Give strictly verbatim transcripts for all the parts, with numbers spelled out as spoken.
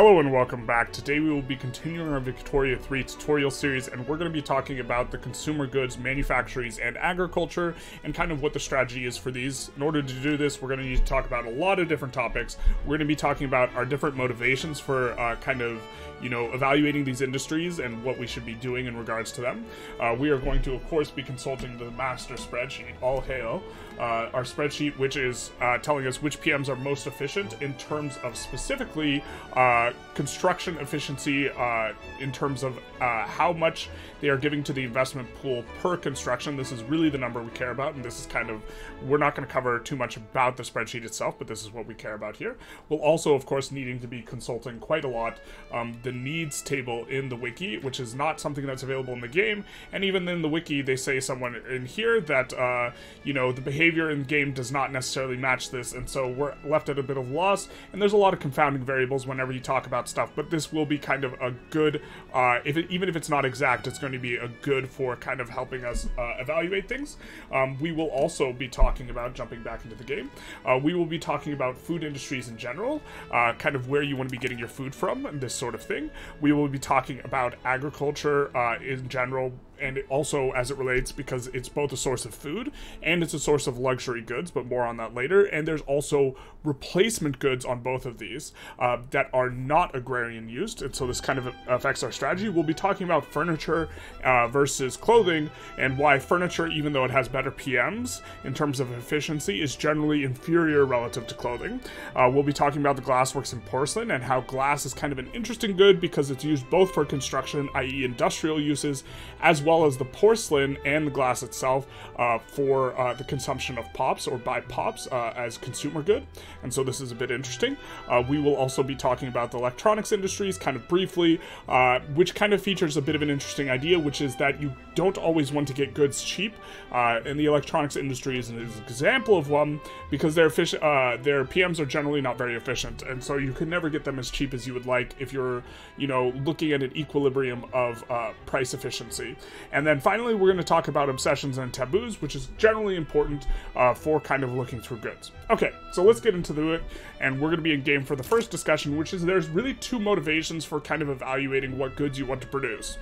Hello and welcome back. Today we will be continuing our Victoria three tutorial series, and we're going to be talking about the consumer goods, manufacturers, and agriculture, and kind of what the strategy is for these. In order to do this, we're going to need to talk about a lot of different topics. We're going to be talking about our different motivations for uh, kind of, you know, evaluating these industries and what we should be doing in regards to them. Uh, we are going to, of course, be consulting the master spreadsheet, all hail, uh, our spreadsheet, which is uh, telling us which P Ms are most efficient in terms of specifically uh, construction efficiency, uh, in terms of uh, how much they are giving to the investment pool per construction. This is really the number we care about, and this is kind of, we're not going to cover too much about the spreadsheet itself, but this is what we care about here. We'll also, of course, needing to be consulting quite a lot um, the needs table in the wiki, which is not something that's available in the game. And even in the wiki, they say someone in here that uh, you know, the behavior in game does not necessarily match this, and so we're left at a bit of loss. And there's a lot of confounding variables whenever you talk about stuff, but this will be kind of a good, uh, if it, even if it's not exact, it's going to be a good for kind of helping us uh, evaluate things. Um, we will also be talking about, jumping back into the game, uh, we will be talking about food industries in general, uh, kind of where you want to be getting your food from and this sort of thing. We will be talking about agriculture uh, in general, and also as it relates, because it's both a source of food and it's a source of luxury goods, but more on that later. And there's also replacement goods on both of these uh, that are not agrarian used, and so this kind of affects our strategy. We'll be talking about furniture uh, versus clothing, and why furniture, even though it has better P Ms in terms of efficiency, is generally inferior relative to clothing. Uh, we'll be talking about the glassworks and porcelain, and how glass is kind of an interesting good because it's used both for construction, i e industrial uses, as well well as the porcelain and the glass itself uh, for uh, the consumption of pops, or by pops, uh, as consumer good. And so this is a bit interesting. Uh, we will also be talking about the electronics industries kind of briefly, uh, which kind of features a bit of an interesting idea, which is that you don't always want to get goods cheap, uh, and the electronics industry is an example of one, because their, uh, their P Ms are generally not very efficient, and so you can never get them as cheap as you would like if you're, you know, looking at an equilibrium of uh, price efficiency. And then finally, we're going to talk about obsessions and taboos, which is generally important uh, for kind of looking through goods. Okay, so let's get into it, and we're going to be in game for the first discussion, which is there's really two motivations for kind of evaluating what goods you want to produce.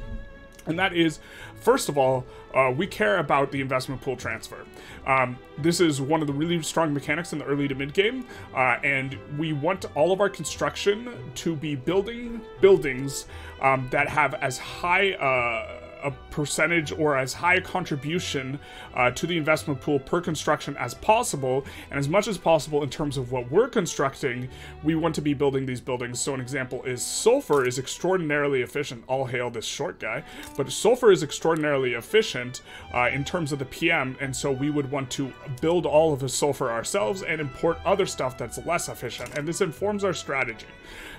And that is, first of all, uh, we care about the investment pool transfer. Um, this is one of the really strong mechanics in the early to mid game, uh, and we want all of our construction to be building buildings um, that have as high uh, a percentage or as high a contribution uh, to the investment pool per construction as possible. And as much as possible in terms of what we're constructing, we want to be building these buildings. So an example is sulfur is extraordinarily efficient. All hail this short guy, but sulfur is extraordinarily efficient uh, in terms of the P M, and so we would want to build all of the sulfur ourselves and import other stuff that's less efficient, and this informs our strategy.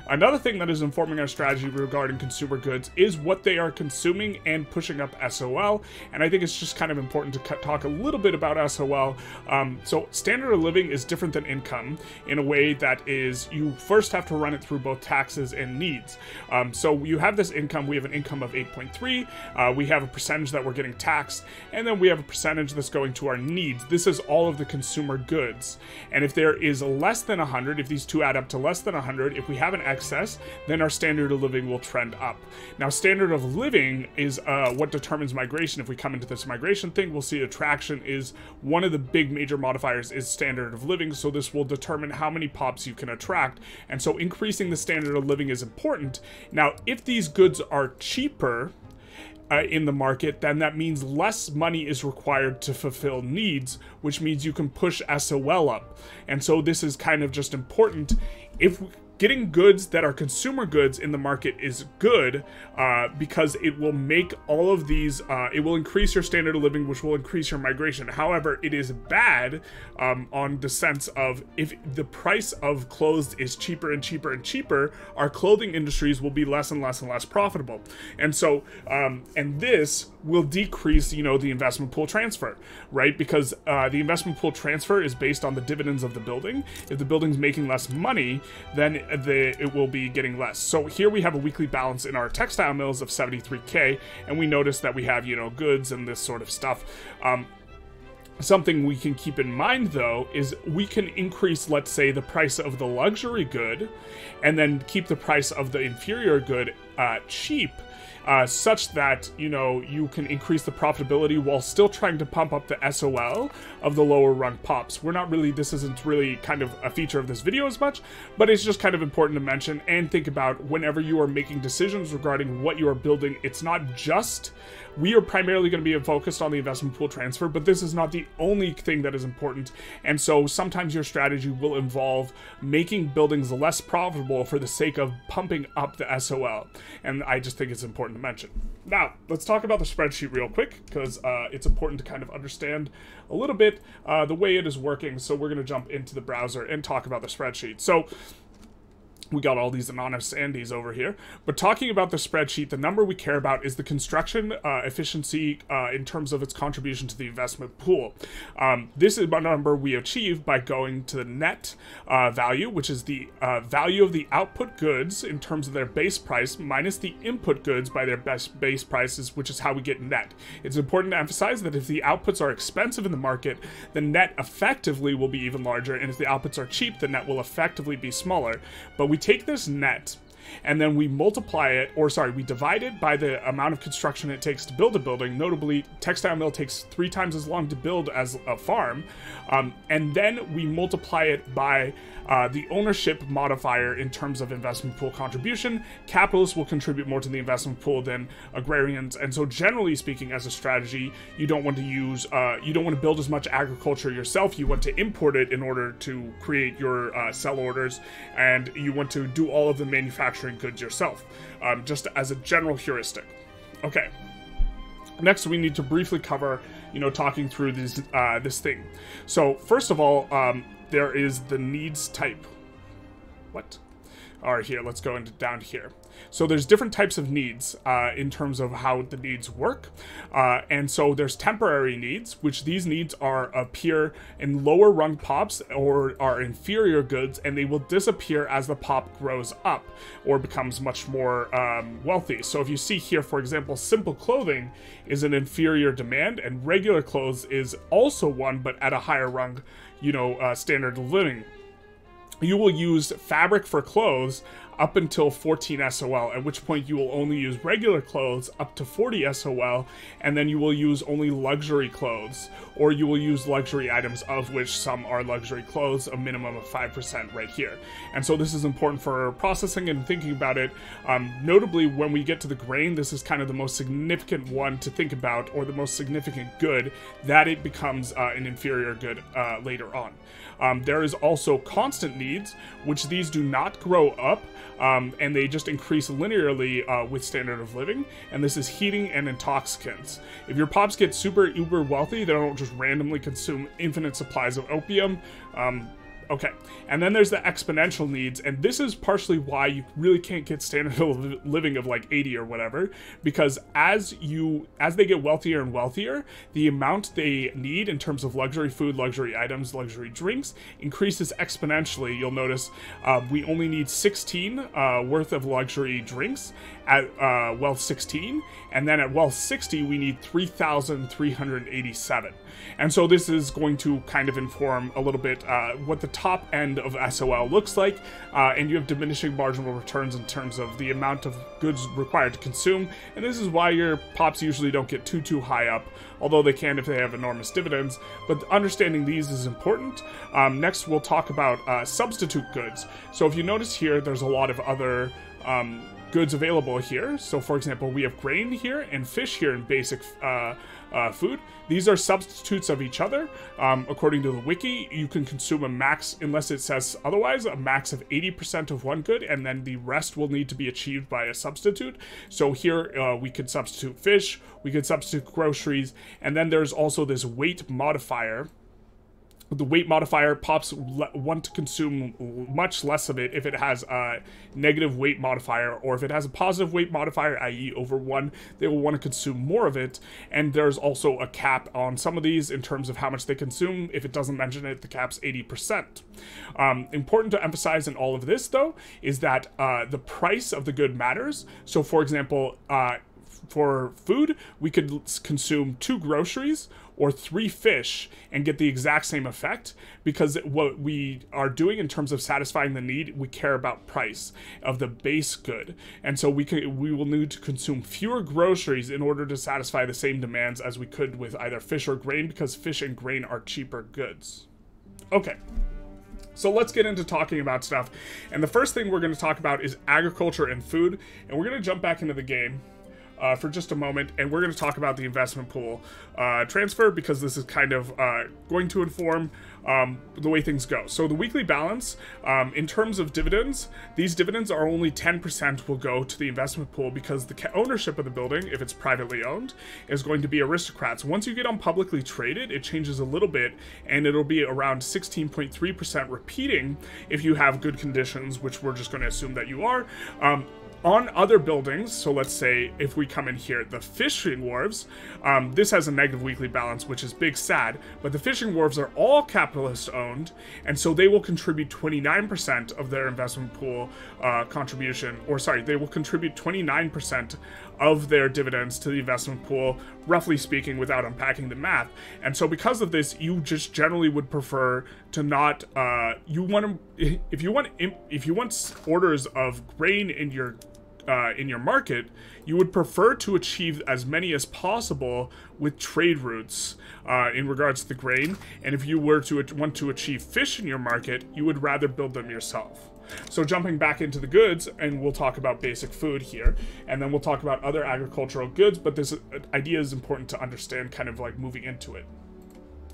Another thing that is informing our strategy regarding consumer goods is what they are consuming and pushing up S O L, and I think it's just kind of important to talk a little bit about S O L. Um, so standard of living is different than income in a way that is, you first have to run it through both taxes and needs. Um, so you have this income, we have an income of eight point three, uh, we have a percentage that we're getting taxed, and then we have a percentage that's going to our needs. This is all of the consumer goods, and if there is less than one hundred, if these two add up to less than one hundred, if we have an excess, then our standard of living will trend up. Now, standard of living is uh, what determines migration. If we come into this migration thing, we'll see attraction is one of the big major modifiers is standard of living, so this will determine how many pops you can attract, and so increasing the standard of living is important. Now, if these goods are cheaper Uh, in the market, then that means less money is required to fulfill needs, which means you can push S O L up. And so this is kind of just important. If getting goods that are consumer goods in the market is good, uh, because it will make all of these, uh, it will increase your standard of living, which will increase your migration. However, it is bad um, on the sense of if the price of clothes is cheaper and cheaper and cheaper, our clothing industries will be less and less and less profitable. And so, um, and this will decrease, you know, the investment pool transfer, right? Because uh, the investment pool transfer is based on the dividends of the building. If the building's making less money, then the, it will be getting less. So here we have a weekly balance in our textile mills of seventy-three K, and we notice that we have, you know, goods and this sort of stuff. Um, Something we can keep in mind, though, is we can increase, let's say, the price of the luxury good and then keep the price of the inferior good uh, cheap, uh, such that, you know, you can increase the profitability while still trying to pump up the S O L of the lower rung pops. We're not really, this isn't really kind of a feature of this video as much, but it's just kind of important to mention and think about whenever you are making decisions regarding what you are building. It's not just, we are primarily going to be focused on the investment pool transfer, but this is not the only thing that is important, and so sometimes your strategy will involve making buildings less profitable for the sake of pumping up the S O L, and I just think it's important to mention. Now let's talk about the spreadsheet real quick, because uh, it's important to kind of understand a little bit uh, the way it is working. So we're going to jump into the browser and talk about the spreadsheet. So we got all these anonymous Andes over here, but talking about the spreadsheet, the number we care about is the construction uh, efficiency uh, in terms of its contribution to the investment pool. Um, this is a number we achieve by going to the net uh, value, which is the uh, value of the output goods in terms of their base price minus the input goods by their best base prices, which is how we get net. It's important to emphasize that if the outputs are expensive in the market, the net effectively will be even larger, and if the outputs are cheap, the net will effectively be smaller. But we We take this net and then we multiply it, or sorry, we divide it by the amount of construction it takes to build a building. Notably, textile mill takes three times as long to build as a farm, um, and then we multiply it by uh, the ownership modifier in terms of investment pool contribution. Capitalists will contribute more to the investment pool than agrarians, and so generally speaking, as a strategy, you don't want to use, uh, you don't want to build as much agriculture yourself. You want to import it in order to create your uh, sell orders, and you want to do all of the manufacturing goods yourself, um, just as a general heuristic. Okay, next we need to briefly cover, you know, talking through these, uh, this thing. So first of all, um, there is the needs type. What? All right, here, let's go into down here. So there's different types of needs uh, in terms of how the needs work. Uh, and so there's temporary needs, which these needs are appear in lower rung pops or are inferior goods, and they will disappear as the pop grows up or becomes much more um, wealthy. So if you see here, for example, simple clothing is an inferior demand, and regular clothes is also one, but at a higher rung, you know, uh, standard of living. You will use fabric for clothes up until fourteen S O L, at which point you will only use regular clothes up to forty S O L, and then you will use only luxury clothes, or you will use luxury items, of which some are luxury clothes, a minimum of five percent right here. And so this is important for processing and thinking about it. Um, notably, when we get to the grain, this is kind of the most significant one to think about, or the most significant good, that it becomes uh, an inferior good uh, later on. Um, there is also constant needs, which these do not grow up, Um, and they just increase linearly uh, with standard of living, and this is heating and intoxicants. If your pops get super uber wealthy, they don't just randomly consume infinite supplies of opium. Um, okay, and then there's the exponential needs, and this is partially why you really can't get standard of living of like eighty or whatever, because as you as they get wealthier and wealthier, the amount they need in terms of luxury food, luxury items, luxury drinks increases exponentially. You'll notice uh, we only need sixteen uh, worth of luxury drinks at uh, wealth sixteen, and then at wealth sixty we need three thousand three hundred eighty-seven, and so this is going to kind of inform a little bit uh, what the top end of S O L looks like, uh, and you have diminishing marginal returns in terms of the amount of goods required to consume, and this is why your pops usually don't get too too high up, although they can if they have enormous dividends, but understanding these is important. Um, next we'll talk about uh, substitute goods. So if you notice here, there's a lot of other um, goods available here. So for example, we have grain here and fish here in basic uh, uh, food. These are substitutes of each other. Um, according to the wiki, you can consume a max, unless it says otherwise, a max of eighty percent of one good, and then the rest will need to be achieved by a substitute. So here uh, we could substitute fish, we could substitute groceries, and then there's also this weight modifier. The weight modifier, pops want to consume much less of it if it has a negative weight modifier, or if it has a positive weight modifier, that is over one, they will want to consume more of it. And there's also a cap on some of these in terms of how much they consume. If it doesn't mention it, the cap's eighty percent. Um, important to emphasize in all of this, though, is that uh, the price of the good matters. So, for example, uh, for food, we could consume two groceries or three fish and get the exact same effect, because what we are doing in terms of satisfying the need, we care about price of the base good. And so we could, we will need to consume fewer groceries in order to satisfy the same demands as we could with either fish or grain, because fish and grain are cheaper goods. Okay. So let's get into talking about stuff. And the first thing we're going to talk about is agriculture and food. And we're going to jump back into the game uh, for just a moment. And we're going to talk about the investment pool uh, transfer, because this is kind of uh, going to inform um, the way things go. So the weekly balance, um, in terms of dividends, these dividends are only ten percent will go to the investment pool, because the ownership of the building, if it's privately owned, is going to be aristocrats. Once you get on publicly traded, it changes a little bit, and it'll be around sixteen point three percent repeating if you have good conditions, which we're just going to assume that you are. Um, On other buildings, so let's say if we come in here, the fishing wharves, um, this has a negative weekly balance, which is big sad, but the fishing wharves are all capitalist owned, and so they will contribute twenty-nine percent of their investment pool uh, contribution, or sorry, they will contribute twenty-nine percent of their dividends to the investment pool, roughly speaking, without unpacking the math. And so because of this, you just generally would prefer to not, uh, you want to, if you want, if you want orders of grain in your Uh, in your market, you would prefer to achieve as many as possible with trade routes uh, in regards to the grain. And if you were to want to achieve fish in your market, you would rather build them yourself. So jumping back into the goods, and we'll talk about basic food here, and then we'll talk about other agricultural goods, but this idea is important to understand kind of like moving into it.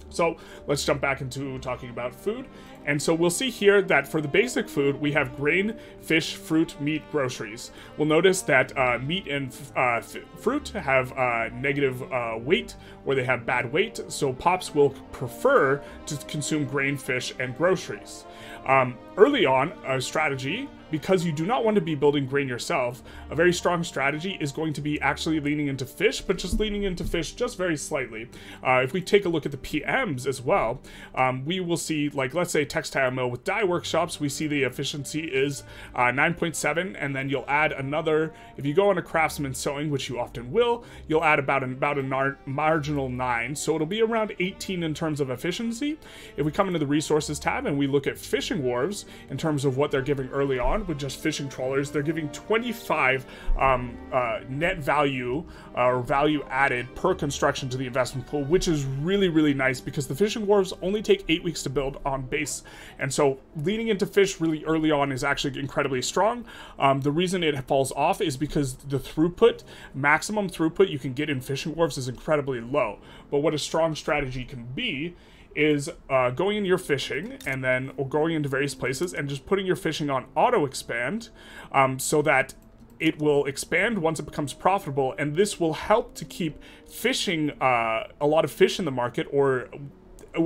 So let's jump back into talking about food. And so we'll see here that for the basic food, we have grain, fish, fruit, meat, groceries. We'll notice that uh, meat and uh, fruit have uh, negative uh, weight, or they have bad weight. So Pops will prefer to consume grain, fish, and groceries. Um, early on, a strategy, because you do not want to be building grain yourself, a very strong strategy is going to be actually leaning into fish, but just leaning into fish just very slightly. Uh, if we take a look at the P Ms as well, um, we will see, like, let's say textile mill with dye workshops, we see the efficiency is uh, nine point seven, and then you'll add another, if you go on a craftsman sewing, which you often will, you'll add about, an, about a nar marginal nine, so it'll be around eighteen in terms of efficiency. If we come into the resources tab and we look at fishing wharves in terms of what they're giving early on, with just fishing trawlers, they're giving twenty-five um, uh, net value uh, or value added per construction to the investment pool, which is really, really nice, because the fishing wharves only take eight weeks to build on base. And so leaning into fish really early on is actually incredibly strong. Um, the reason it falls off is because the throughput, maximum throughput you can get in fishing wharves is incredibly low. But what a strong strategy can be is uh, going into your fishing and then or going into various places and just putting your fishing on auto expand um, so that it will expand once it becomes profitable, and this will help to keep fishing uh, a lot of fish in the market, or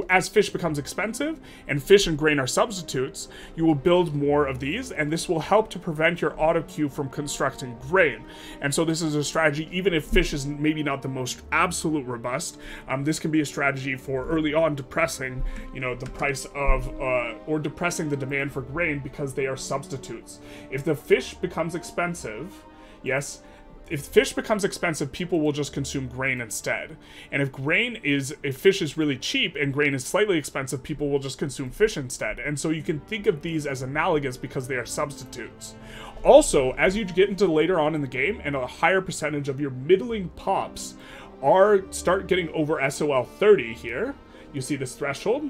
as fish becomes expensive and fish and grain are substitutes, you will build more of these, and this will help to prevent your auto queue from constructing grain. And so this is a strategy, even if fish is maybe not the most absolute robust, um, this can be a strategy for early on depressing, you know, the price of, uh, or depressing the demand for grain, because they are substitutes. If the fish becomes expensive, yes, if fish becomes expensive, people will just consume grain instead. And if grain is, if fish is really cheap and grain is slightly expensive, people will just consume fish instead. And so you can think of these as analogous because they are substitutes. Also, as you get into later on in the game and a higher percentage of your middling pops are start getting over S O L thirty here, you see this threshold,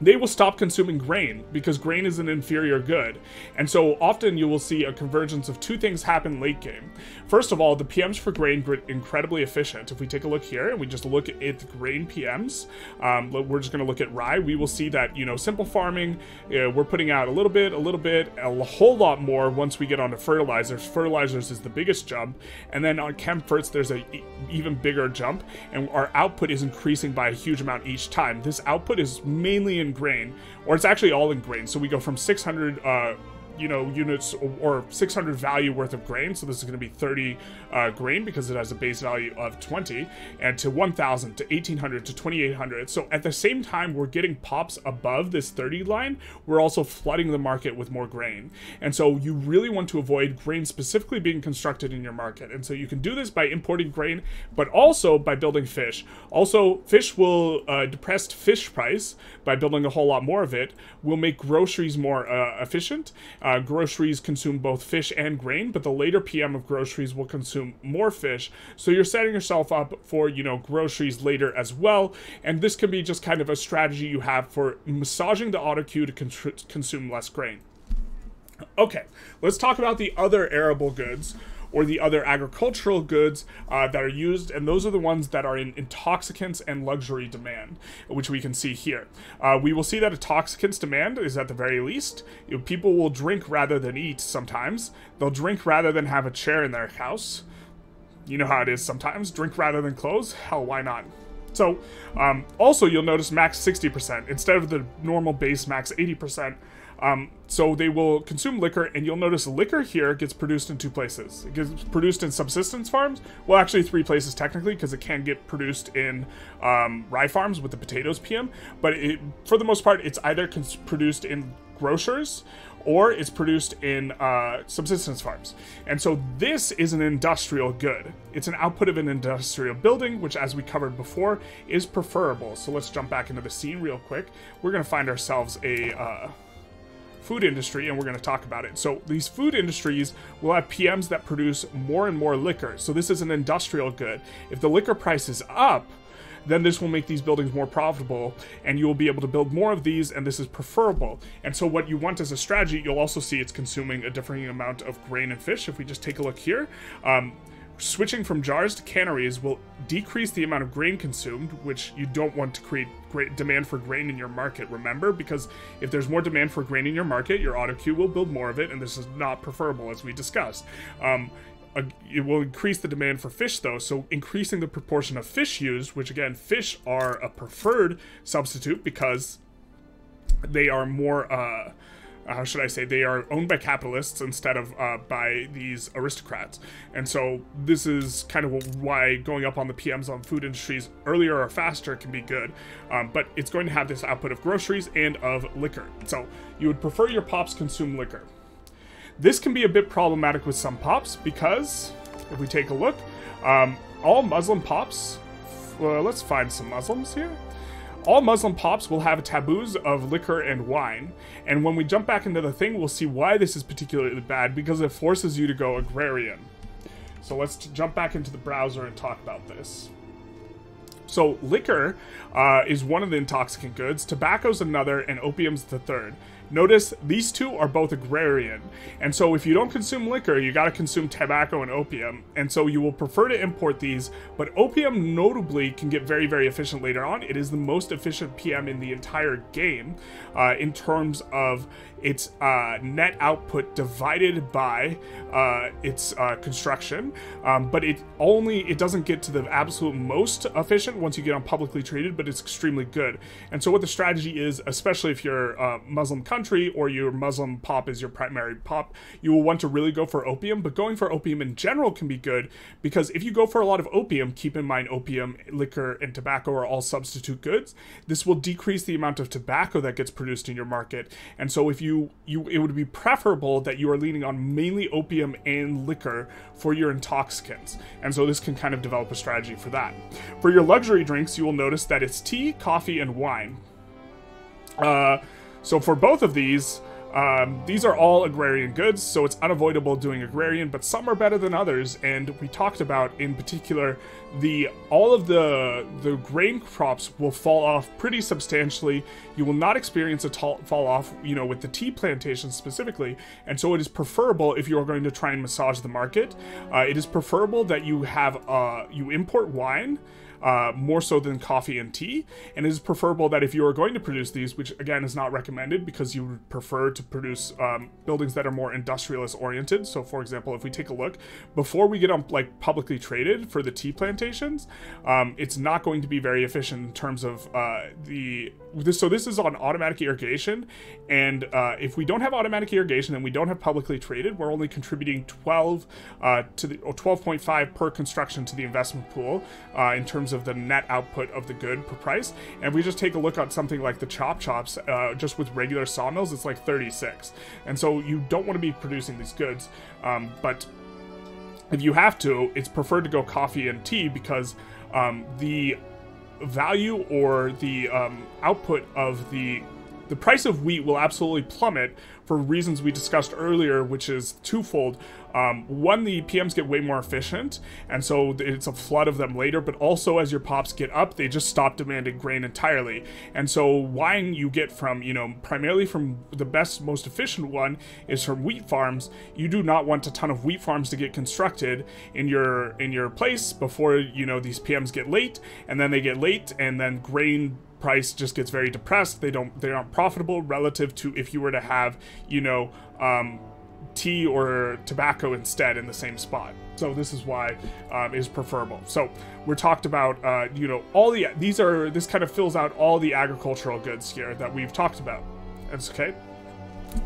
they will stop consuming grain, because grain is an inferior good. And so often you will see a convergence of two things happen late game. First of all, the P Ms for grain are incredibly efficient. If we take a look here and we just look at the grain P Ms, um, we're just going to look at rye, we will see that, you know, simple farming, uh, we're putting out a little bit, a little bit, a whole lot more once we get onto fertilizers. Fertilizers is the biggest jump. And then on Chemferts, there's an even bigger jump, and our output is increasing by a huge amount each time. This output is mainly in grain, or it's actually all in grain. So we go from six hundred uh, you know, units or six hundred value worth of grain. So this is going to be thirty uh, grain because it has a base value of twenty, and to one thousand, to eighteen hundred, to twenty-eight hundred. So at the same time we're getting pops above this thirty line, we're also flooding the market with more grain. And so you really want to avoid grain specifically being constructed in your market. And so you can do this by importing grain, but also by building fish. Also, fish will uh, depress fish price by building a whole lot more of it. Will make groceries more uh, efficient. Uh, groceries consume both fish and grain, but the later P M of groceries will consume more fish. So you're setting yourself up for, you know, groceries later as well. And this can be just kind of a strategy you have for massaging the auto queue to con- consume less grain. Okay, let's talk about the other arable goods, or the other agricultural goods uh, that are used, and those are the ones that are in intoxicants and luxury demand, which we can see here. Uh, we will see that intoxicants demand is at the very least. You know, people will drink rather than eat sometimes. They'll drink rather than have a chair in their house. You know how it is sometimes. Drink rather than clothes. Hell, why not? So, um, also you'll notice max sixty percent instead of the normal base max eighty percent. Um, so they will consume liquor, and you'll notice liquor here gets produced in two places. It gets produced in subsistence farms. Well, actually three places technically, because it can get produced in um, rye farms with the potatoes P M. But it, for the most part, it's either produced in grocers or it's produced in uh, subsistence farms. And so this is an industrial good. It's an output of an industrial building, which, as we covered before, is preferable. So let's jump back into the scene real quick. We're going to find ourselves a... Uh, food industry, and we're going to talk about it. So these food industries will have P Ms that produce more and more liquor. So this is an industrial good. If the liquor price is up, then this will make these buildings more profitable, and you will be able to build more of these, and this is preferable. And so what you want as a strategy, you'll also see it's consuming a differing amount of grain and fish. If we just take a look here, um, switching from jars to canneries will decrease the amount of grain consumed, which you don't want to create great demand for grain in your market, remember, because if there's more demand for grain in your market, your auto queue will build more of it, and this is not preferable, as we discussed. Um, it will increase the demand for fish, though, so increasing the proportion of fish used, which, again, fish are a preferred substitute because they are more... Uh, How should I say? They are owned by capitalists instead of uh, by these aristocrats. And so this is kind of why going up on the P Ms on food industries earlier or faster can be good. Um, but it's going to have this output of groceries and of liquor. So you would prefer your pops consume liquor. This can be a bit problematic with some pops because if we take a look, um, all Muslim pops, uh, let's find some Muslims here. All Muslim pops will have taboos of liquor and wine, and when we jump back into the thing, we'll see why this is particularly bad, because it forces you to go agrarian. So let's jump back into the browser and talk about this. So liquor uh, is one of the intoxicant goods, tobacco's another, and opium's the third. Notice these two are both agrarian, and so if you don't consume liquor, you gotta consume tobacco and opium, and so you will prefer to import these, but opium notably can get very, very efficient later on. It is the most efficient P M in the entire game uh, in terms of its uh, net output divided by uh, its uh, construction, um, but it only, it doesn't get to the absolute most efficient once you get on publicly traded, but it's extremely good. And so what the strategy is, especially if you're a Muslim country or your Muslim pop is your primary pop, you will want to really go for opium, but going for opium in general can be good, because if you go for a lot of opium, keep in mind opium, liquor, and tobacco are all substitute goods. This will decrease the amount of tobacco that gets produced in your market, and so if you You, you, it would be preferable that you are leaning on mainly opium and liquor for your intoxicants, and so this can kind of develop a strategy for that. For your luxury drinks, you will notice that it's tea, coffee, and wine. Uh, so for both of these, um, these are all agrarian goods, so it's unavoidable doing agrarian, but some are better than others, and we talked about in particular the all of the the grain crops will fall off pretty substantially. You will not experience a tall fall off, you know, with the tea plantations specifically, and so it is preferable if you are going to try and massage the market. Uh, it is preferable that you have uh, you import wine. uh, more so than coffee and tea. And it is preferable that if you are going to produce these, which again is not recommended because you would prefer to produce um, buildings that are more industrialist oriented. So for example, if we take a look, before we get on like publicly traded for the tea plantations, um, it's not going to be very efficient in terms of uh, the, this, so this is on automatic irrigation. And uh, if we don't have automatic irrigation and we don't have publicly traded, we're only contributing twelve uh, to the twelve point five per construction to the investment pool uh, in terms of the net output of the good per price. And if we just take a look at something like the chop chops, uh, just with regular sawmills, it's like thirty-six. And so you don't want to be producing these goods, um, but if you have to, it's preferred to go coffee and tea because um, the value or the um, output of the the price of wheat will absolutely plummet for reasons we discussed earlier, which is twofold. Um, one, the P Ms get way more efficient, and so it's a flood of them later, but also as your pops get up, they just stop demanding grain entirely. And so wine you get from, you know, primarily from the best, most efficient one is from wheat farms. You do not want a ton of wheat farms to get constructed in your, in your place before, you know, these P Ms get late, and then they get late, and then grain price just gets very depressed. They don't, they aren't profitable relative to if you were to have, you know, um, tea or tobacco instead in the same spot. So this is why um, is preferable. So we're talked about, uh, you know, all the, these are, this kind of fills out all the agricultural goods here that we've talked about. That's okay.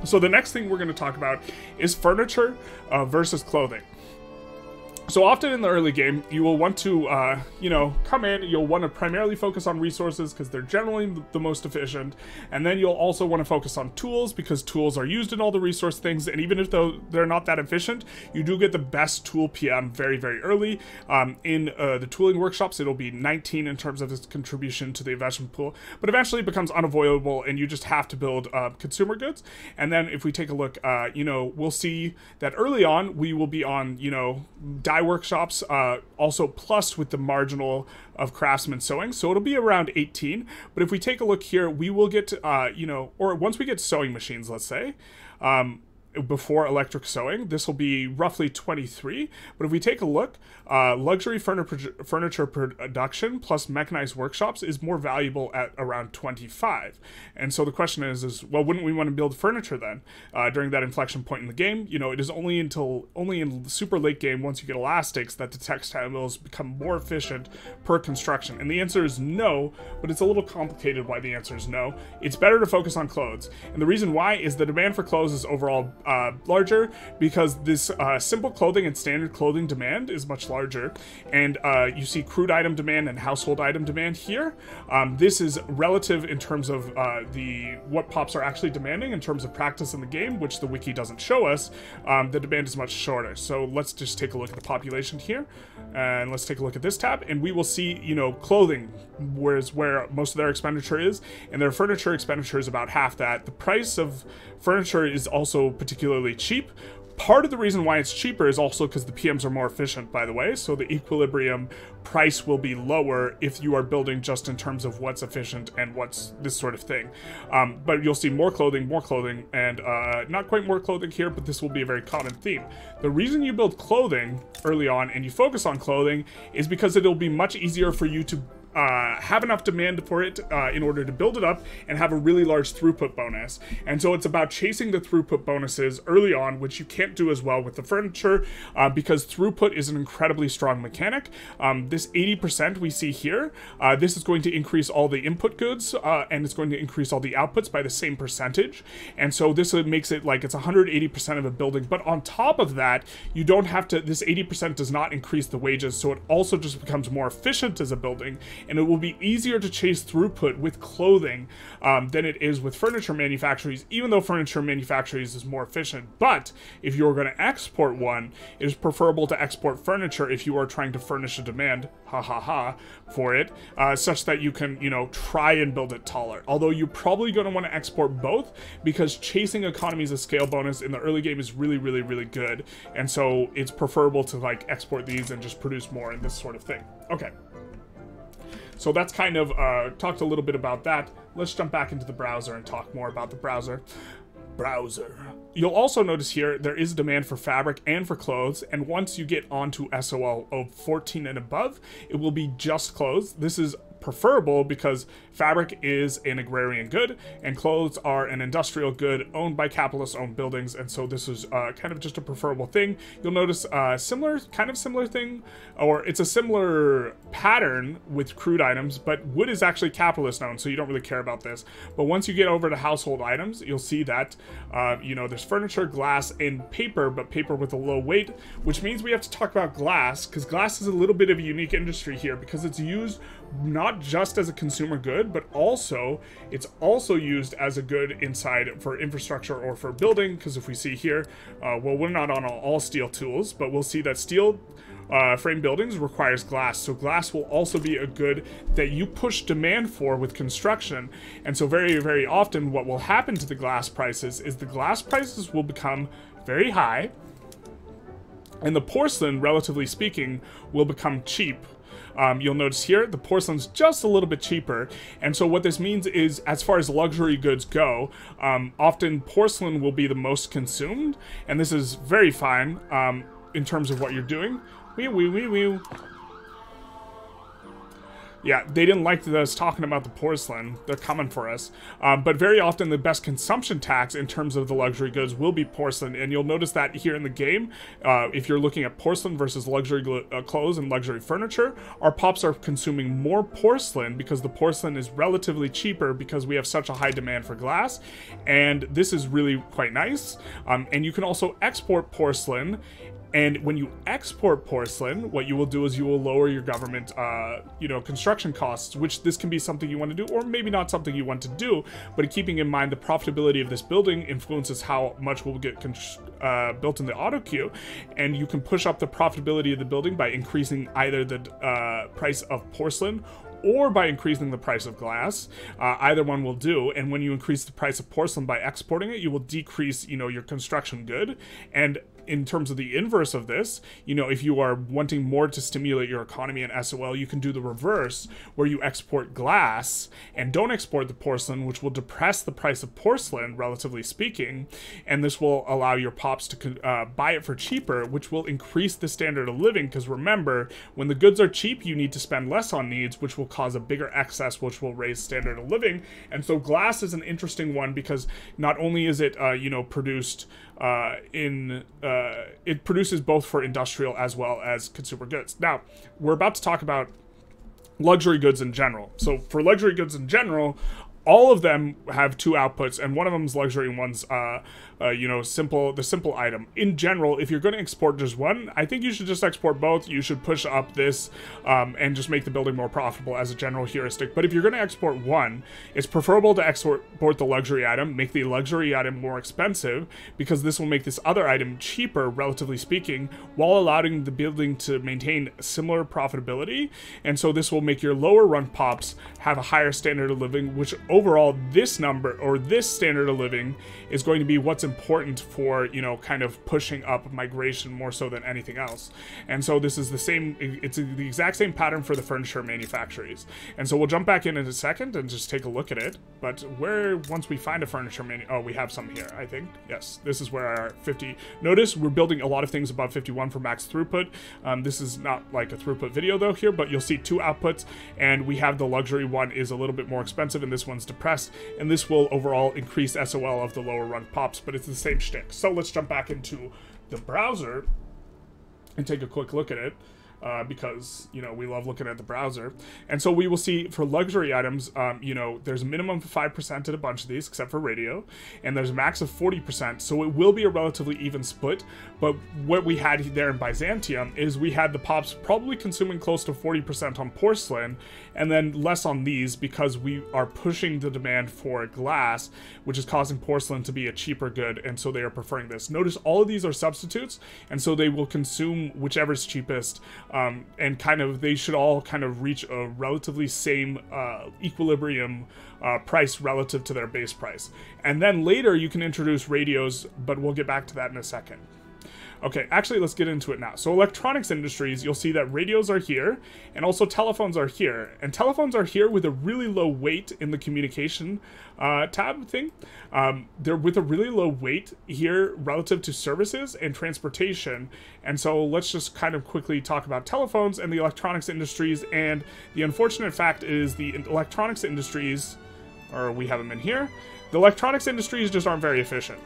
So the next thing we're going to talk about is furniture uh, versus clothing. So often in the early game, you will want to, uh, you know, come in, you'll want to primarily focus on resources because they're generally the most efficient, and then you'll also want to focus on tools because tools are used in all the resource things, and even if though they're not that efficient, you do get the best tool P M very, very early. Um, in uh, the tooling workshops, it'll be nineteen in terms of its contribution to the investment pool, but eventually it becomes unavoidable and you just have to build uh, consumer goods. And then if we take a look, uh, you know, we'll see that early on, we will be on, you know, workshops uh, also plus with the marginal of craftsman sewing, so it'll be around eighteen. But if we take a look here, we will get uh, you know, or once we get sewing machines, let's say, um, before electric sewing, this will be roughly twenty-three. But if we take a look, uh, luxury furniture furniture production plus mechanized workshops is more valuable at around twenty-five. And so the question is, is well, wouldn't we want to build furniture then uh, during that inflection point in the game? You know, it is only until only in the super late game once you get elastics that the textile mills become more efficient per construction. And the answer is no, but it's a little complicated why the answer is no. It's better to focus on clothes, and the reason why is the demand for clothes is overall Uh, larger because this uh, simple clothing and standard clothing demand is much larger, and uh, you see crude item demand and household item demand here. Um, this is relative in terms of uh, the what pops are actually demanding in terms of practice in the game, which the wiki doesn't show us. Um, the demand is much shorter, so let's just take a look at the population here, and let's take a look at this tab, and we will see, you know, clothing whereas where most of their expenditure is, and their furniture expenditure is about half that. The price of furniture is also particularly particularly cheap. Part of the reason why it's cheaper is also because the P Ms are more efficient, by the way, so the equilibrium price will be lower if you are building just in terms of what's efficient and what's this sort of thing. Um, but you'll see more clothing, more clothing, and uh, not quite more clothing here, but this will be a very common theme. The reason you build clothing early on and you focus on clothing is because it'll be much easier for you to Uh, have enough demand for it uh, in order to build it up and have a really large throughput bonus. And so it's about chasing the throughput bonuses early on, which you can't do as well with the furniture uh, because throughput is an incredibly strong mechanic. Um, this eighty percent we see here, uh, this is going to increase all the input goods uh, and it's going to increase all the outputs by the same percentage. And so this makes it like it's one hundred eighty percent of a building. But on top of that, you don't have to, this eighty percent does not increase the wages. So it also just becomes more efficient as a building. And it will be easier to chase throughput with clothing um, than it is with furniture manufacturers, even though furniture manufacturers is more efficient. But if you're going to export one, it is preferable to export furniture if you are trying to furnish a demand, ha ha ha, for it, uh, such that you can, you know, try and build it taller. Although you're probably going to want to export both because chasing economies of scale bonus in the early game is really, really, really good. And so it's preferable to like export these and just produce more and this sort of thing. Okay. So that's kind of, uh, talked a little bit about that. Let's jump back into the browser and talk more about the browser. browser. You'll also notice here there is demand for fabric and for clothes, and once you get onto S O L of fourteen and above, it will be just clothes. This is preferable because fabric is an agrarian good and clothes are an industrial good owned by capitalist-owned buildings, and so this is uh, kind of just a preferable thing. You'll notice a similar, kind of similar thing, or it's a similar pattern with crude items, but wood is actually capitalist-owned, so you don't really care about this. But once you get over to household items, you'll see that, uh, you know, there's furniture, glass, and paper, but paper with a low weight, which means we have to talk about glass, because glass is a little bit of a unique industry here because it's used not just as a consumer good, but also it's also used as a good inside for infrastructure or for building, because if we see here, uh, well, we're not on all steel tools, but we'll see that steel uh, frame buildings requires glass, so glass will also be a good that you push demand for with construction. And so very, very often what will happen to the glass prices is the glass prices will become very high, and the porcelain, relatively speaking, will become cheap. Um, you'll notice here the porcelain's just a little bit cheaper, and so what this means is, as far as luxury goods go, um, often porcelain will be the most consumed, and this is very fine um, in terms of what you're doing. Wee wee wee wee. Yeah, they didn't like us talking about the porcelain. They're coming for us. Um, but very often the best consumption tax in terms of the luxury goods will be porcelain. And you'll notice that here in the game, uh, if you're looking at porcelain versus luxury uh, clothes and luxury furniture, our pops are consuming more porcelain because the porcelain is relatively cheaper because we have such a high demand for glass. And this is really quite nice. Um, and you can also export porcelain. And when you export porcelain, what you will do is you will lower your government, uh, you know, construction costs, which this can be something you want to do, or maybe not something you want to do, but keeping in mind the profitability of this building influences how much will get uh, built in the auto queue, and you can push up the profitability of the building by increasing either the uh, price of porcelain or by increasing the price of glass. Uh, either one will do, and when you increase the price of porcelain by exporting it, you will decrease, you know, your construction good. And in terms of the inverse of this, you know, if you are wanting more to stimulate your economy in S O L, you can do the reverse, where you export glass and don't export the porcelain, which will depress the price of porcelain, relatively speaking, and this will allow your pops to uh, buy it for cheaper, which will increase the standard of living, because remember, when the goods are cheap, you need to spend less on needs, which will cause a bigger excess, which will raise standard of living. And so glass is an interesting one, because not only is it, uh, you know, produced uh, in... Uh, Uh, it produces both for industrial as well as consumer goods. Now, we're about to talk about luxury goods in general. So for luxury goods in general, all of them have two outputs, and one of them is luxury and one's, uh, uh, you know, simple, the simple item. In general, if you're going to export just one, I think you should just export both. You should push up this um, and just make the building more profitable as a general heuristic. But if you're going to export one, it's preferable to export the luxury item, make the luxury item more expensive, because this will make this other item cheaper, relatively speaking, while allowing the building to maintain similar profitability. And so this will make your lower run pops have a higher standard of living, which overall, this number or this standard of living is going to be what's important for, you know, kind of pushing up migration more so than anything else. And so this is the same, it's the exact same pattern for the furniture manufacturers. And so we'll jump back in in a second and just take a look at it. But where, once we find a furniture manu, oh, we have some here, I think. Yes, this is where our fifty, notice we're building a lot of things above fifty-one for max throughput. Um, this is not like a throughput video though here, but you'll see two outputs, and we have the luxury one is a little bit more expensive and this one's depressed, and this will overall increase S O L of the lower run pops, but it's the same shtick. So let's jump back into the browser and take a quick look at it, uh, because, you know, we love looking at the browser. And so we will see for luxury items, um, you know, there's a minimum of five percent at a bunch of these, except for radio, and there's a max of forty percent, so it will be a relatively even split. But what we had there in Byzantium is we had the pops probably consuming close to forty percent on porcelain, and then less on these, because we are pushing the demand for glass, which is causing porcelain to be a cheaper good, and so they are preferring this. Notice all of these are substitutes, and so they will consume whichever's cheapest, Um, and kind of they should all kind of reach a relatively same uh, equilibrium uh, price relative to their base price. And then later you can introduce radios, but we'll get back to that in a second. Okay, actually, let's get into it now. So electronics industries, you'll see that radios are here, and also telephones are here. And telephones are here with a really low weight in the communication uh, tab thing. Um, they're with a really low weight here relative to services and transportation. And so let's just kind of quickly talk about telephones and the electronics industries. And the unfortunate fact is the electronics industries, or we have them in here, the electronics industries just aren't very efficient.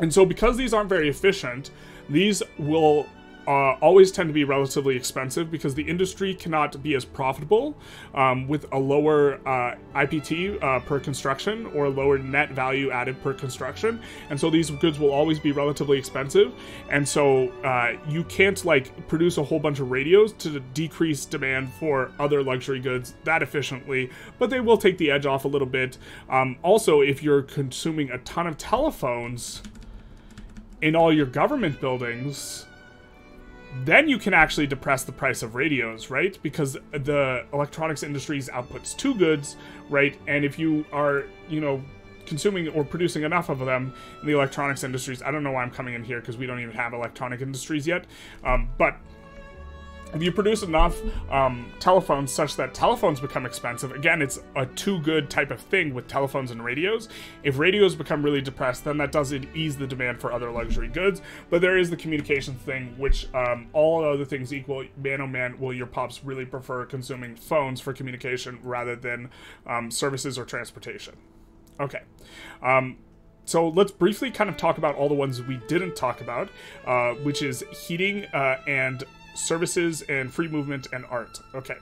And so because these aren't very efficient, these will uh, always tend to be relatively expensive because the industry cannot be as profitable um, with a lower uh, I P T uh, per construction or lower net value added per construction. And so these goods will always be relatively expensive. And so uh, you can't like produce a whole bunch of radios to decrease demand for other luxury goods that efficiently, but they will take the edge off a little bit. Um, also, if you're consuming a ton of telephones in all your government buildings, then you can actually depress the price of radios, right? Because the electronics industry's outputs two goods, right? And if you are, you know, consuming or producing enough of them in the electronics industries, I don't know why I'm coming in here because we don't even have electronic industries yet, um, but if you produce enough um, telephones such that telephones become expensive, again, it's a too-good type of thing with telephones and radios. If radios become really depressed, then that doesn't ease the demand for other luxury goods. But there is the communications thing, which um, all other things equal, man oh man, will your pops really prefer consuming phones for communication rather than um, services or transportation. Okay. Um, So let's briefly kind of talk about all the ones we didn't talk about, uh, which is heating uh, and services and free movement and art. Okay,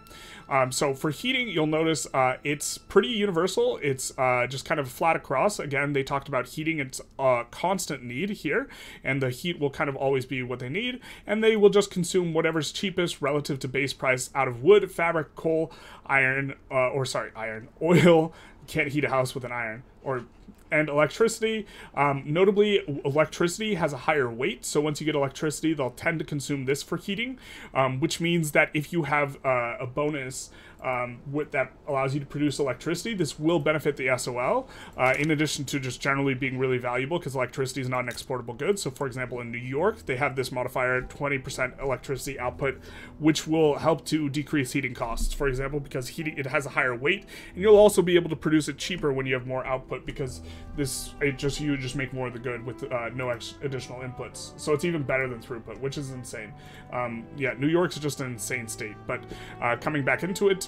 um, so for heating, you'll notice uh, it's pretty universal. It's uh, just kind of flat across. Again, they talked about heating. It's a constant need here, and the heat will kind of always be what they need, and they will just consume whatever's cheapest relative to base price out of wood, fabric, coal, iron, uh, or sorry, iron, oil. Can't heat a house with an iron, or and electricity. Um, notably, electricity has a higher weight, so once you get electricity, they'll tend to consume this for heating, um, which means that if you have uh, a bonus um, with that allows you to produce electricity, this will benefit the S O L, uh, in addition to just generally being really valuable because electricity is not an exportable good. So for example, in New York, they have this modifier, twenty percent electricity output, which will help to decrease heating costs, for example, because heating, it has a higher weight, and you'll also be able to produce it cheaper when you have more output because this it just you just make more of the good with uh, no ex additional inputs, so it's even better than throughput, which is insane. Um, yeah, New York's just an insane state, but uh, coming back into it,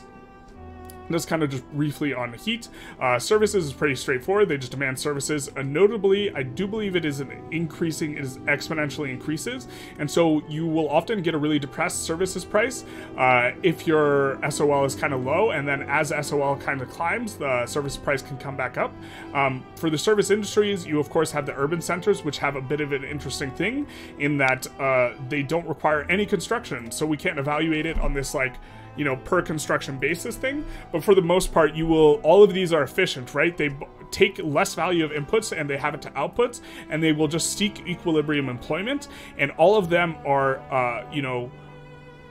just kind of just briefly on the heat. Uh, services is pretty straightforward. They just demand services. Uh, notably, I do believe it is an increasing, it is exponentially increases. And so you will often get a really depressed services price uh, if your S O L is kind of low. And then as S O L kind of climbs, the service price can come back up. Um, for the service industries, you of course have the urban centers, which have a bit of an interesting thing in that uh, they don't require any construction. So we can't evaluate it on this like, you know, per construction basis thing, but for the most part, you will, all of these are efficient, right? They take less value of inputs and they have it to outputs, and they will just seek equilibrium employment, and all of them are, uh, you know,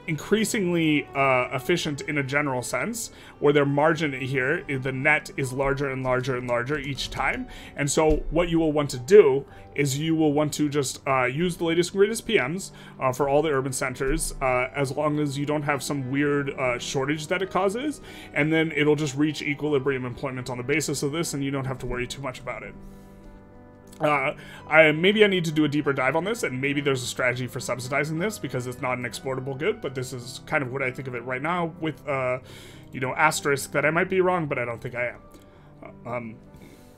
increasingly uh, efficient in a general sense, where their margin here, the net is larger and larger and larger each time. And so what you will want to do is you will want to just uh, use the latest and greatest P Ms uh, for all the urban centers, uh, as long as you don't have some weird uh, shortage that it causes, and then it'll just reach equilibrium employment on the basis of this, and you don't have to worry too much about it. Uh, I, maybe I need to do a deeper dive on this, and maybe there's a strategy for subsidizing this because it's not an exportable good, but this is kind of what I think of it right now with, uh, you know, asterisk that I might be wrong, but I don't think I am. Uh, um,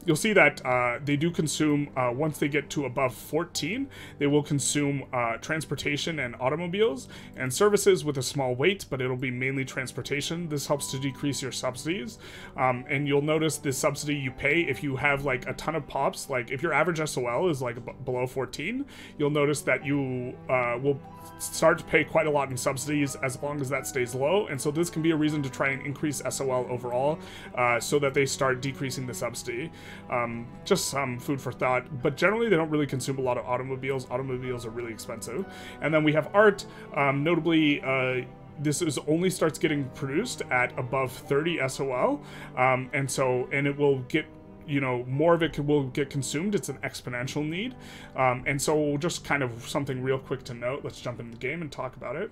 you'll see that uh, they do consume, uh, once they get to above fourteen, they will consume uh, transportation and automobiles and services with a small weight, but it'll be mainly transportation. This helps to decrease your subsidies. Um, and you'll notice the subsidy you pay if you have like a ton of pops, like if your average S O L is like b below fourteen, you'll notice that you uh, will start to pay quite a lot in subsidies as long as that stays low. And so this can be a reason to try and increase S O L overall uh, so that they start decreasing the subsidy. Um, just some food for thought, but generally they don't really consume a lot of automobiles. Automobiles are really expensive. And then we have art, um, notably, uh, this is only starts getting produced at above thirty S O L. Um, and so, and it will get you know, more of it will get consumed. It's an exponential need. Um, and so just kind of something real quick to note, let's jump into the game and talk about it,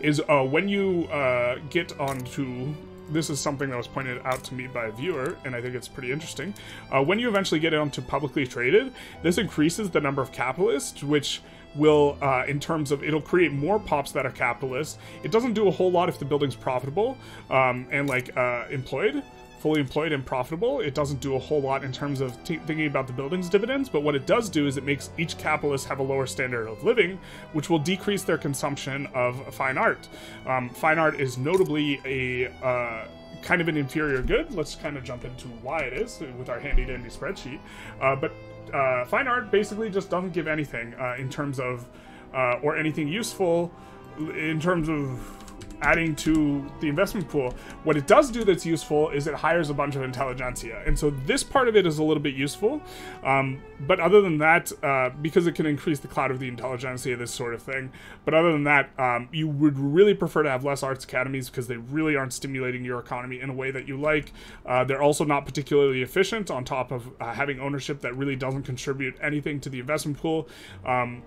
is uh, when you uh, get onto... This is something that was pointed out to me by a viewer, and I think it's pretty interesting. Uh, when you eventually get onto publicly traded, this increases the number of capitalists, which will, uh, in terms of, it'll create more pops that are capitalists. It doesn't do a whole lot if the building's profitable um, and like uh, employed. fully employed and profitable. It doesn't do a whole lot in terms of t thinking about the building's dividends, but what it does do is it makes each capitalist have a lower standard of living, which will decrease their consumption of fine art. Um, fine art is notably a uh, kind of an inferior good. Let's kind of jump into why it is with our handy dandy spreadsheet. Uh, but uh, fine art basically just doesn't give anything uh, in terms of, uh, or anything useful in terms of adding to the investment pool. What it does do that's useful is it hires a bunch of intelligentsia. And so this part of it is a little bit useful. Um, but other than that, uh, because it can increase the clout of the intelligentsia, this sort of thing. But other than that, um, you would really prefer to have less arts academies because they really aren't stimulating your economy in a way that you like. Uh, they're also not particularly efficient on top of uh, having ownership that really doesn't contribute anything to the investment pool. Um,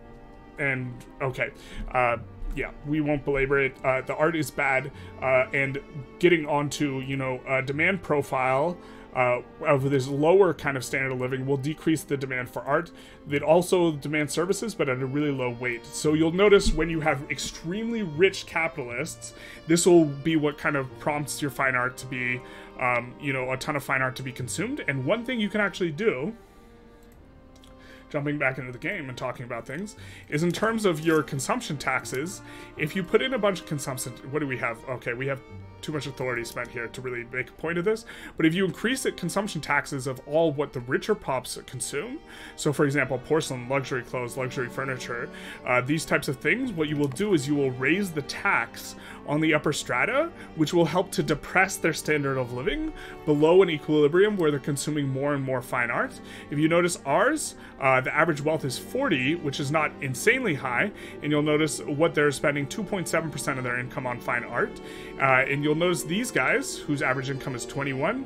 and okay. Uh, Yeah, we won't belabor it. Uh, the art is bad, uh, and getting onto, you know, a demand profile uh, of this lower kind of standard of living will decrease the demand for art. It also demands services, but at a really low weight. So you'll notice when you have extremely rich capitalists, this will be what kind of prompts your fine art to be, um, you know, a ton of fine art to be consumed. And one thing you can actually do, jumping back into the game and talking about things, is in terms of your consumption taxes, if you put in a bunch of consumption, what do we have? Okay, we have too much authority spent here to really make a point of this, but if you increase it consumption taxes of all what the richer pops consume, so for example, porcelain, luxury clothes, luxury furniture, uh, these types of things, what you will do is you will raise the tax on the upper strata, which will help to depress their standard of living below an equilibrium where they're consuming more and more fine art. If you notice ours, uh, the average wealth is forty, which is not insanely high, and you'll notice what they're spending, two point seven percent of their income on fine art, uh, and you'll notice these guys, whose average income is twenty-one,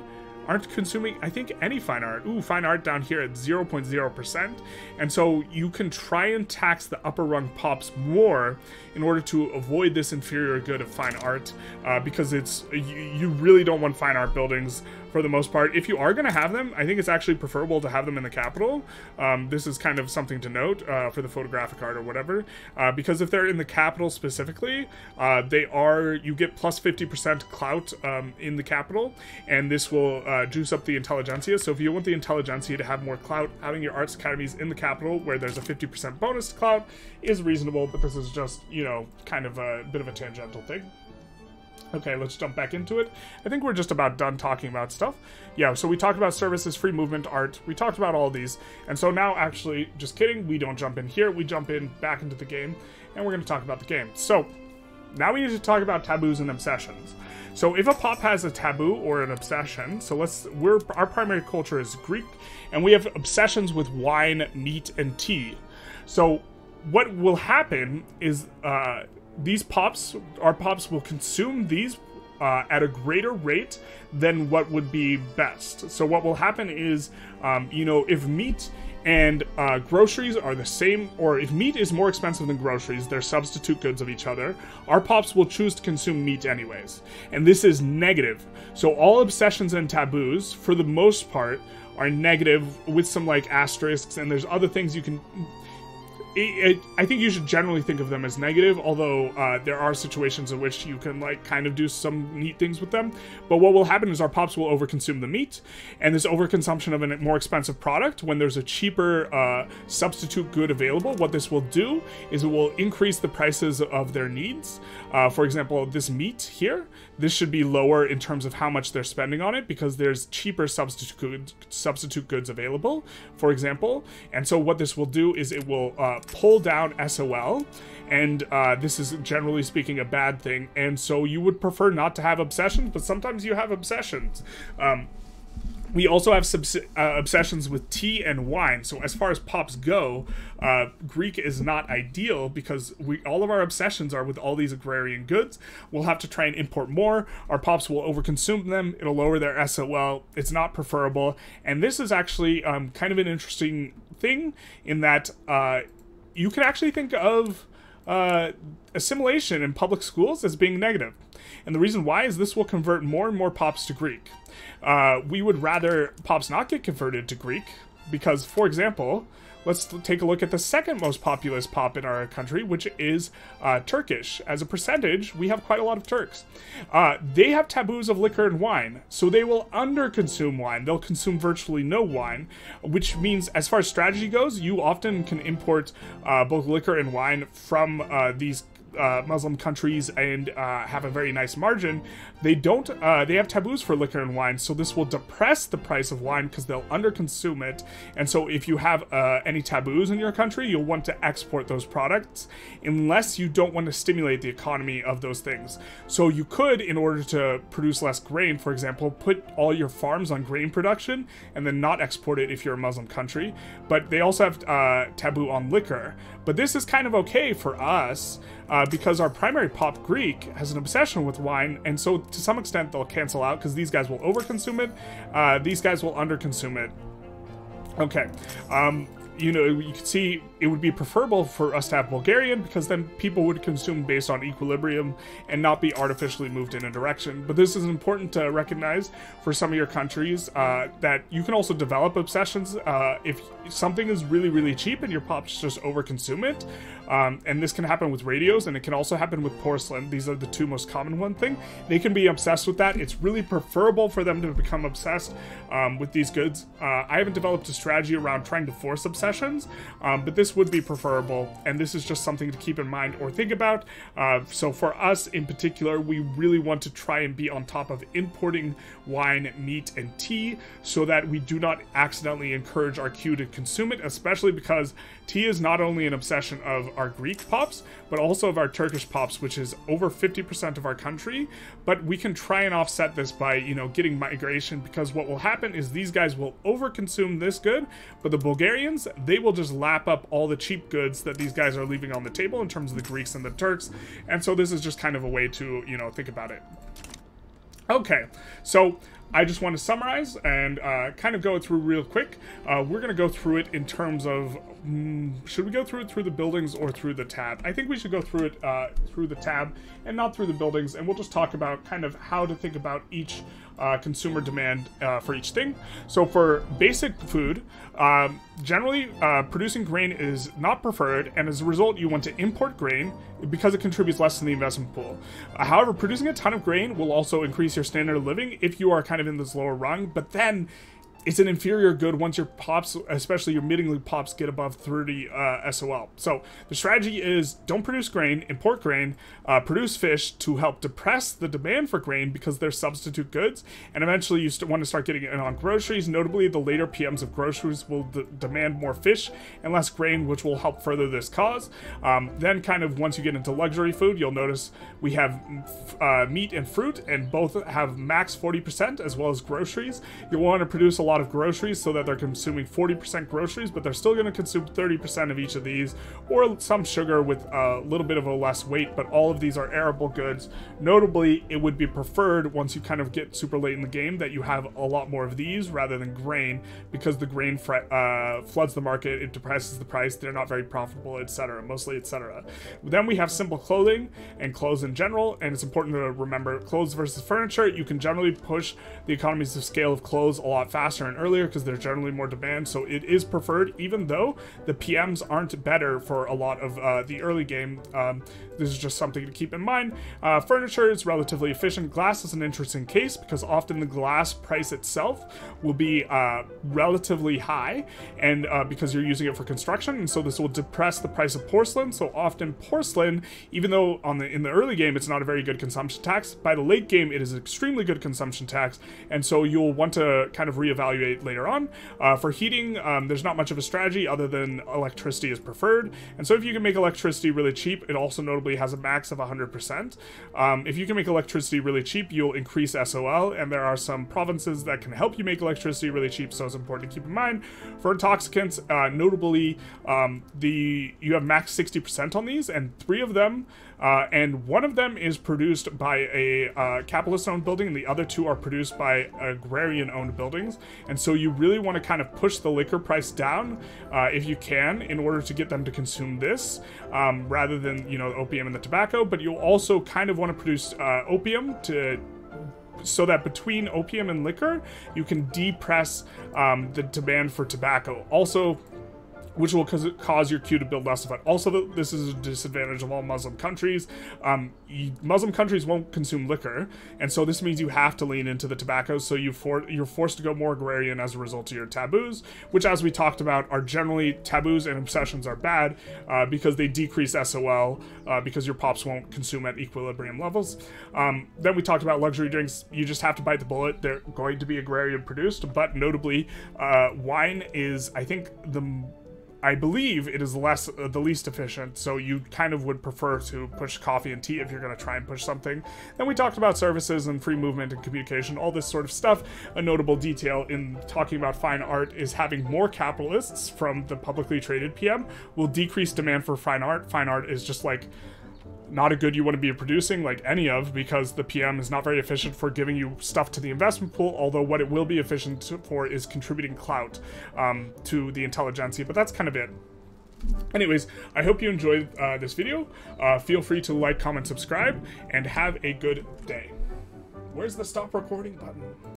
aren't consuming, I think, any fine art. Ooh, fine art down here at zero point zero percent. And so you can try and tax the upper rung pops more in order to avoid this inferior good of fine art, uh, because it's you, you really don't want fine art buildings for the most part. If you are going to have them, I think it's actually preferable to have them in the capital. Um, this is kind of something to note uh, for the photographic art or whatever, uh, because if they're in the capital specifically, uh, they are, you get plus fifty percent clout um, in the capital, and this will uh, juice up the intelligentsia. So if you want the intelligentsia to have more clout, having your arts academies in the capital where there's a fifty percent bonus clout is reasonable, but this is just, you know, kind of a bit of a tangential thing. Okay, let's jump back into it. I think we're just about done talking about stuff. Yeah, so we talked about services, free movement, art. We talked about all these. And so now, actually, just kidding, we don't jump in here. We jump in back into the game, and we're going to talk about the game. So now we need to talk about taboos and obsessions. So if a pop has a taboo or an obsession, so let's, we're, our primary culture is Greek, and we have obsessions with wine, meat, and tea. So what will happen is... Uh, These pops, our pops will consume these uh, at a greater rate than what would be best. So what will happen is, um, you know, if meat and uh, groceries are the same, or if meat is more expensive than groceries, they're substitute goods of each other, our pops will choose to consume meat anyways. And this is negative. So all obsessions and taboos, for the most part, are negative with some like asterisks, and there's other things you can... It, it, I think you should generally think of them as negative, although uh, there are situations in which you can like kind of do some neat things with them. But what will happen is our pops will overconsume the meat, and this overconsumption of a more expensive product when there's a cheaper uh, substitute good available, what this will do is it will increase the prices of their needs. Uh, for example, this meat here, this should be lower in terms of how much they're spending on it because there's cheaper substitute good, substitute goods available, for example. And so what this will do is it will... Uh, pull down S O L, and uh, this is generally speaking a bad thing, and so you would prefer not to have obsessions, but sometimes you have obsessions. Um, we also have subs uh, obsessions with tea and wine. So as far as pops go, uh, Greek is not ideal because we all of our obsessions are with all these agrarian goods. We'll have to try and import more. Our pops will overconsume them. It'll lower their S O L. It's not preferable. And this is actually um, kind of an interesting thing in that uh, you can actually think of uh, assimilation in public schools as being negative. And the reason why is this will convert more and more pops to Greek. Uh, we would rather pops not get converted to Greek because, for example, let's take a look at the second most populous pop in our country, which is uh, Turkish. As a percentage, we have quite a lot of Turks. Uh, they have taboos of liquor and wine, so they will underconsume wine. They'll consume virtually no wine, which means as far as strategy goes, you often can import uh, both liquor and wine from uh, these Uh, Muslim countries and uh, have a very nice margin. They don't, uh, they have taboos for liquor and wine, so this will depress the price of wine because they'll underconsume it. And so if you have uh, any taboos in your country, you'll want to export those products unless you don't want to stimulate the economy of those things. So you could, in order to produce less grain, for example, put all your farms on grain production and then not export it if you're a Muslim country. But they also have uh, taboo on liquor. But this is kind of okay for us uh, because our primary pop Greek has an obsession with wine, and so to some extent they'll cancel out because these guys will overconsume it, uh, these guys will underconsume it. Okay, um, you know, you can see it would be preferable for us to have Bulgarian because then people would consume based on equilibrium and not be artificially moved in a direction. But this is important to recognize for some of your countries uh, that you can also develop obsessions uh, if something is really, really cheap and your pops just overconsume it. Um, and this can happen with radios, and it can also happen with porcelain. These are the two most common one thing. They can be obsessed with that. It's really preferable for them to become obsessed um, with these goods. Uh, I haven't developed a strategy around trying to force obsessions, um, but this would be preferable, and this is just something to keep in mind or think about. Uh, so for us in particular, we really want to try and be on top of importing wine, meat, and tea so that we do not accidentally encourage our queue to consume it, especially because tea is not only an obsession of our Greek pops, but also of our Turkish pops, which is over fifty percent of our country. But we can try and offset this by, you know, getting migration, because what will happen is these guys will overconsume this good, but the Bulgarians, they will just lap up all all the cheap goods that these guys are leaving on the table in terms of the Greeks and the Turks. And so this is just kind of a way to, you know, think about it. Okay, so I just want to summarize and uh, kind of go through real quick. Uh, we're going to go through it in terms of, mm, should we go through it through the buildings or through the tab? I think we should go through it uh, through the tab and not through the buildings. And we'll just talk about kind of how to think about each uh, consumer demand uh, for each thing. So for basic food, um, generally uh, producing grain is not preferred. And as a result, you want to import grain because it contributes less to the investment pool. Uh, however, producing a ton of grain will also increase your standard of living if you are kind of in this lower rung, but then it's an inferior good once your pops, especially your middling pops, get above thirty uh, S O L. So the strategy is don't produce grain, import grain, uh, produce fish to help depress the demand for grain because they're substitute goods. And eventually you want to start getting in on groceries. Notably, the later P Ms of groceries will d demand more fish and less grain, which will help further this cause. Um, then kind of once you get into luxury food, you'll notice we have uh, meat and fruit, and both have max forty percent as well as groceries. You'll want to produce a lot of groceries so that they're consuming forty percent groceries, but they're still going to consume thirty percent of each of these, or some sugar with a little bit of a less weight, but all of these are arable goods. Notably, it would be preferred once you kind of get super late in the game that you have a lot more of these rather than grain, because the grain uh, floods the market, it depresses the price, they're not very profitable, etc., mostly etc. Then we have simple clothing and clothes in general, and it's important to remember clothes versus furniture. You can generally push the economies of scale of clothes a lot faster and earlier because there's generally more demand, so it is preferred, even though the P Ms aren't better for a lot of uh, the early game. Um, this is just something to keep in mind. Uh, furniture is relatively efficient. Glass is an interesting case because often the glass price itself will be uh, relatively high, and uh, because you're using it for construction, and so this will depress the price of porcelain. So often porcelain, even though on the in the early game it's not a very good consumption tax, by the late game it is an extremely good consumption tax, and so you'll want to kind of reevaluate evaluate later on. Uh, for heating, um, there's not much of a strategy other than electricity is preferred. And so if you can make electricity really cheap, it also notably has a max of one hundred percent. Um, if you can make electricity really cheap, you'll increase S O L, and there are some provinces that can help you make electricity really cheap, so it's important to keep in mind. For intoxicants, uh, notably, um, the you have max sixty percent on these, and three of them, uh, and one of them is produced by a uh, capitalist-owned building, and the other two are produced by agrarian-owned buildings. And so you really want to kind of push the liquor price down, uh, if you can, in order to get them to consume this, um, rather than, you know, the opium and the tobacco. But you'll also kind of want to produce uh, opium to... so that between opium and liquor, you can depress um, the demand for tobacco. Also, which will cause your queue to build less of it. Also, this is a disadvantage of all Muslim countries. Um, you, Muslim countries won't consume liquor, and so this means you have to lean into the tobacco, so you for, you're forced to go more agrarian as a result of your taboos, which, as we talked about, are generally taboos and obsessions are bad uh, because they decrease S O L, uh, because your pops won't consume at equilibrium levels. Um, then we talked about luxury drinks. You just have to bite the bullet. They're going to be agrarian produced, but notably, uh, wine is, I think, the... I believe it is less uh, the least efficient, so you kind of would prefer to push coffee and tea if you're going to try and push something. Then we talked about services and free movement and communication, all this sort of stuff. A notable detail in talking about fine art is having more capitalists from the publicly traded P M will decrease demand for fine art. Fine art is just like not a good you want to be producing, like any of, because the P M is not very efficient for giving you stuff to the investment pool, although what it will be efficient for is contributing clout um, to the intelligentsia, but that's kind of it. Anyways, I hope you enjoyed uh, this video. Uh, feel free to like, comment, subscribe, and have a good day. Where's the stop recording button?